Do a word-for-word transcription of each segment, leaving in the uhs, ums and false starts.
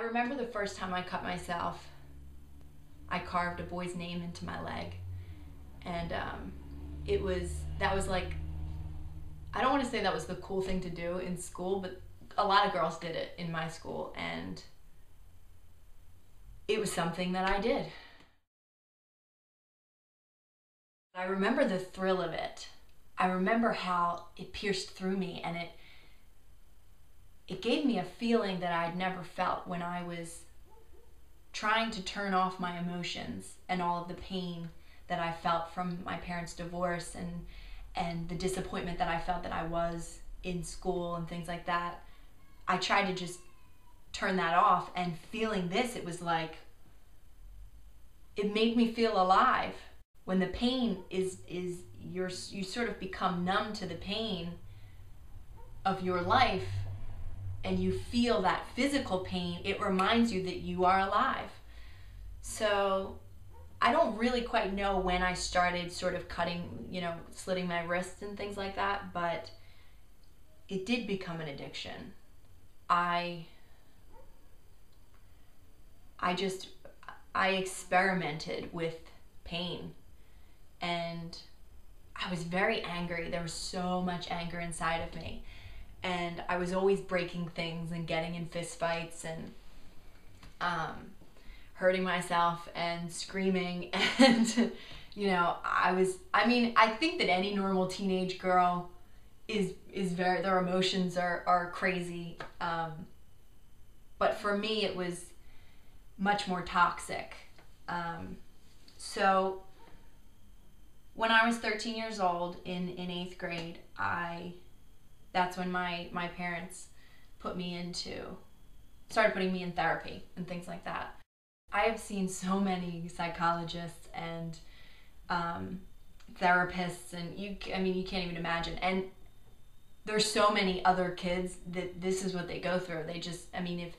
I remember the first time I cut myself, I carved a boy's name into my leg. And um, it was, that was like, I don't want to say that was the cool thing to do in school, but a lot of girls did it in my school, and it was something that I did. I remember the thrill of it. I remember how it pierced through me, and it it gave me a feeling that I'd never felt when I was trying to turn off my emotions and all of the pain that I felt from my parents' divorce and and the disappointment that I felt that I was in school and things like that. I tried to just turn that off, and feeling this, it was like, it made me feel alive. When the pain is, is you're, you sort of become numb to the pain of your life, and you feel that physical pain, it reminds you that you are alive. So I don't really quite know when I started sort of cutting, you know, slitting my wrists and things like that, but it did become an addiction. I, I just, I experimented with pain, and I was very angry. There was so much anger inside of me, and I was always breaking things and getting in fistfights and um, hurting myself and screaming, and you know, I was, I mean, I think that any normal teenage girl is, is very, their emotions are, are crazy, um, but for me it was much more toxic. Um, so when I was thirteen years old in, in eighth grade, I, that's when my, my parents put me into, started putting me in therapy and things like that. I have seen so many psychologists and um, therapists, and you, I mean, you can't even imagine. And there's so many other kids that this is what they go through. They just, I mean, if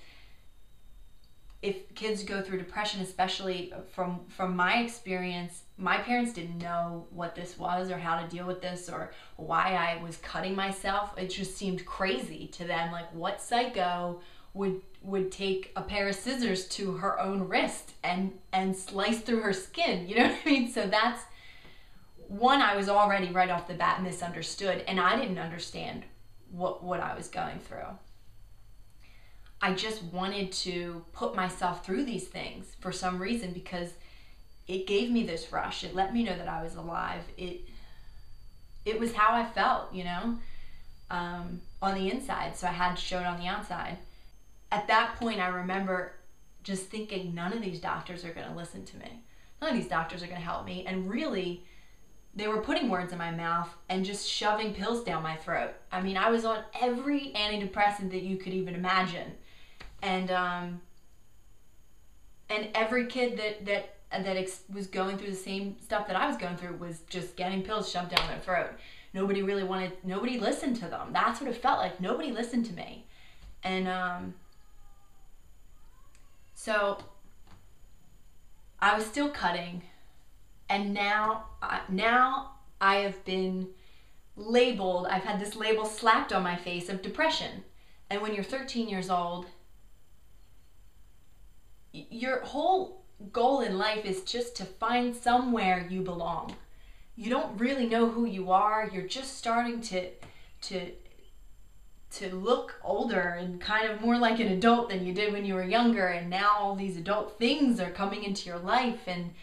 if kids go through depression, especially from, from my experience, my parents didn't know what this was or how to deal with this or why I was cutting myself. It just seemed crazy to them. Like, what psycho would would take a pair of scissors to her own wrist and, and slice through her skin? You know what I mean? So that's, one, I was already right off the bat misunderstood, and I didn't understand what, what I was going through. I just wanted to put myself through these things for some reason, because it gave me this rush. It let me know that I was alive. It it was how I felt, you know, um, on the inside. So I had to show it on the outside. At that point, I remember just thinking, none of these doctors are going to listen to me. None of these doctors are going to help me. And really, they were putting words in my mouth and just shoving pills down my throat. I mean, I was on every antidepressant that you could even imagine. And um, and every kid that that that ex was going through the same stuff that I was going through was just getting pills shoved down their throat. Nobody really wanted, nobody listened to them. That's what it felt like. Nobody listened to me. And um, so I was still cutting, and now I, now I have been labeled. I've had this label slapped on my face of depression. And when you're thirteen years old, your whole goal in life is just to find somewhere you belong. You don't really know who you are. You're just starting to to to look older and kind of more like an adult than you did when you were younger, and now all these adult things are coming into your life, and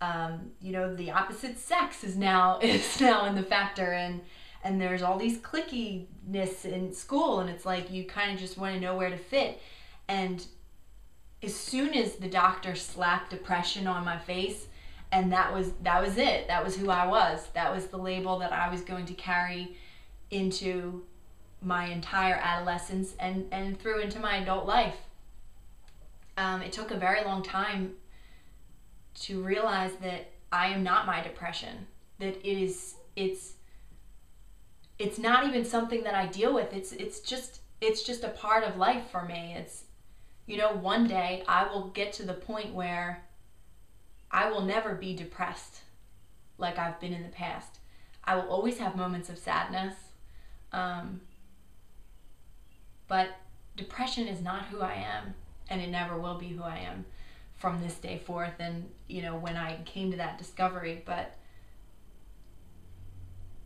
um, you know, the opposite sex is now is now in the factor, and and there's all these clickiness in school, and it's like you kind of just want to know where to fit. And as soon as the doctor slapped depression on my face, and that was that was it. That was who I was. That was the label that I was going to carry into my entire adolescence and, and through into my adult life. Um, it took a very long time to realize that I am not my depression. That it is it's it's not even something that I deal with. It's it's just it's just a part of life for me. It's You know, one day I will get to the point where I will never be depressed like I've been in the past. I will always have moments of sadness, um, but depression is not who I am. and it never will be who I am from this day forth. And, you know, when I came to that discovery, but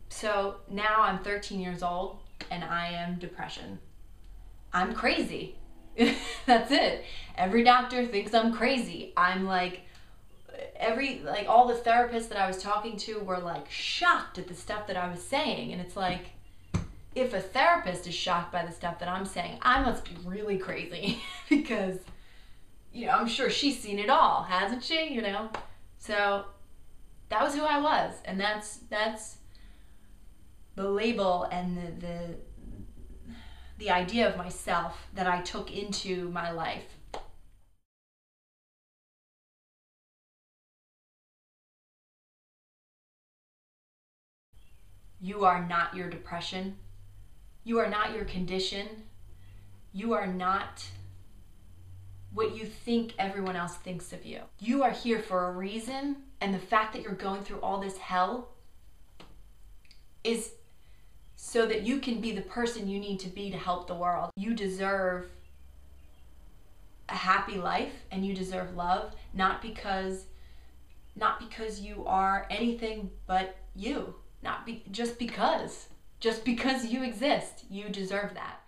so now I'm thirteen years old and I am depression. I'm crazy. That's it. Every doctor thinks I'm crazy. I'm like, every, like all the therapists that I was talking to were like shocked at the stuff that I was saying. And it's like, if a therapist is shocked by the stuff that I'm saying, I must be really crazy because, you know, I'm sure she's seen it all, hasn't she? You know? So that was who I was. And that's, that's the label and the, the, the idea of myself that I took into my life. You are not your depression. You are not your condition. You are not what you think everyone else thinks of you. You are here for a reason, and the fact that you're going through all this hell is so that you can be the person you need to be to help the world. You deserve a happy life and you deserve love, not because, not because you are anything but you, not be, just because, just because you exist, you deserve that.